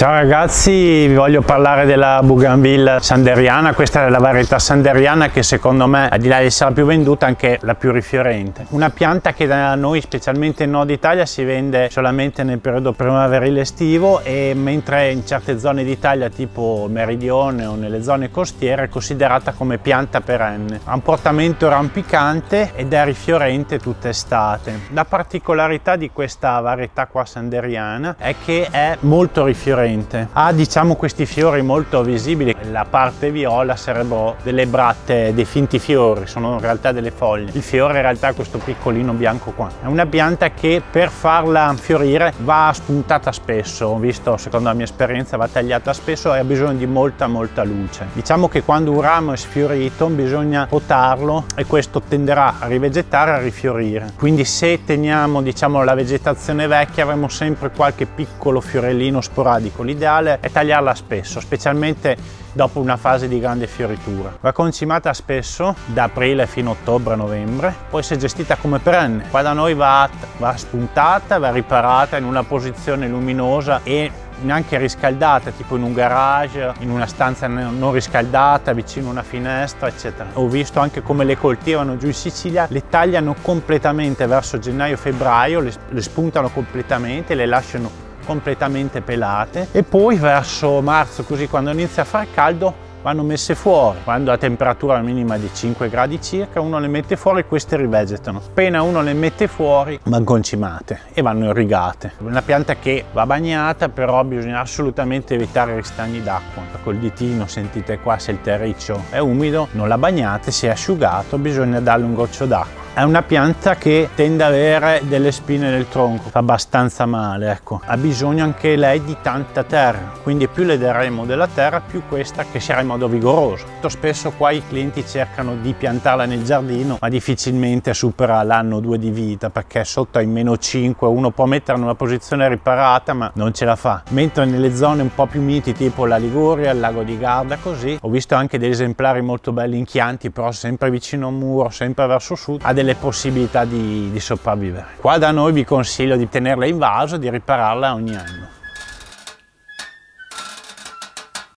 Ciao ragazzi, vi voglio parlare della Bougainvillea sanderiana. Questa è la varietà sanderiana che secondo me, al di là di essere la più venduta, anche la più rifiorente. Una pianta che da noi, specialmente in Nord Italia, si vende solamente nel periodo primaverile estivo, e mentre in certe zone d'Italia, tipo Meridione o nelle zone costiere, è considerata come pianta perenne. Ha un portamento rampicante ed è rifiorente tutta estate. La particolarità di questa varietà qua sanderiana è che è molto rifiorente. Ha diciamo questi fiori molto visibili, la parte viola sarebbero delle bratte, dei finti fiori, sono in realtà delle foglie. Il fiore in realtà è questo piccolino bianco qua. È una pianta che per farla fiorire va spuntata spesso, ho visto, secondo la mia esperienza va tagliata spesso e ha bisogno di molta luce. Diciamo che quando un ramo è sfiorito bisogna potarlo e questo tenderà a rivegetare e a rifiorire. Quindi se teniamo diciamo la vegetazione vecchia avremo sempre qualche piccolo fiorellino sporadico. L'ideale è tagliarla spesso, specialmente dopo una fase di grande fioritura. Va concimata spesso, da aprile fino a ottobre-novembre, poi se gestita come perenne. Qua da noi va spuntata, va riparata in una posizione luminosa e neanche riscaldata, tipo in un garage, in una stanza non riscaldata, vicino a una finestra, eccetera. Ho visto anche come le coltivano giù in Sicilia, le tagliano completamente verso gennaio-febbraio, le spuntano completamente, le lasciano completamente pelate e poi verso marzo, così quando inizia a far caldo, vanno messe fuori. Quando a temperatura minima di 5 gradi circa uno le mette fuori e queste rivegetano. Appena uno le mette fuori vanno concimate e vanno irrigate. Una pianta che va bagnata, però bisogna assolutamente evitare i stagni d'acqua. Col ditino sentite qua, se il terriccio è umido non la bagnate, se è asciugato bisogna darle un goccio d'acqua. È una pianta che tende ad avere delle spine nel tronco, fa abbastanza male, ecco. Ha bisogno anche lei di tanta terra, quindi più le daremo della terra, più questa che sarà in modo vigoroso. Molto spesso qua i clienti cercano di piantarla nel giardino, ma difficilmente supera l'anno o due di vita, perché sotto ai -5 uno può metterla in una posizione riparata, ma non ce la fa. Mentre nelle zone un po' più miti, tipo la Liguria, il lago di Garda, così, ho visto anche degli esemplari molto belli in Chianti, però sempre vicino a un muro, sempre verso sud, delle possibilità di sopravvivere. Qua da noi vi consiglio di tenerla in vaso e di ripararla ogni anno.